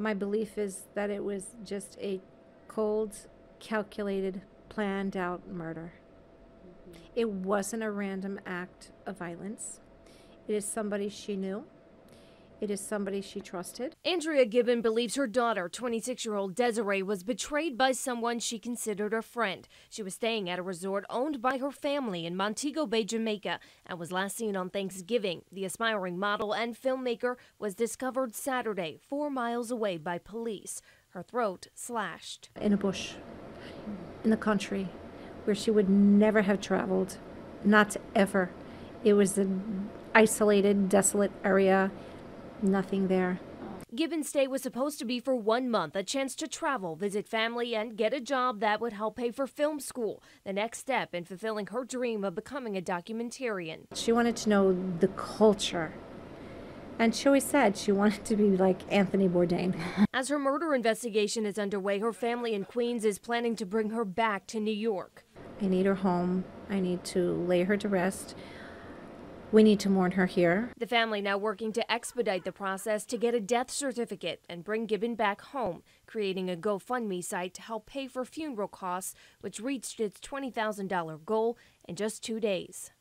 My belief is that it was just a cold, calculated, planned out murder. Mm-hmm. It wasn't a random act of violence. It is somebody she knew. It is somebody she trusted. Andrea Gibbon believes her daughter, 26-year-old Desiree, was betrayed by someone she considered a friend. She was staying at a resort owned by her family in Montego Bay, Jamaica, and was last seen on Thanksgiving. The aspiring model and filmmaker was discovered Saturday, 4 miles away by police, her throat slashed. In a bush, in the country, where she would never have traveled, not ever. It was an isolated, desolate area. Nothing there. Gibbon's stay was supposed to be for 1 month, a chance to travel, visit family, and get a job that would help pay for film school, the next step in fulfilling her dream of becoming a documentarian. She wanted to know the culture. And she always said she wanted to be like Anthony Bourdain. As her murder investigation is underway, her family in Queens is planning to bring her back to New York. I need her home. I need to lay her to rest. We need to mourn her here. The family now working to expedite the process to get a death certificate and bring Gibbon back home, creating a GoFundMe site to help pay for funeral costs, which reached its $20,000 goal in just 2 days.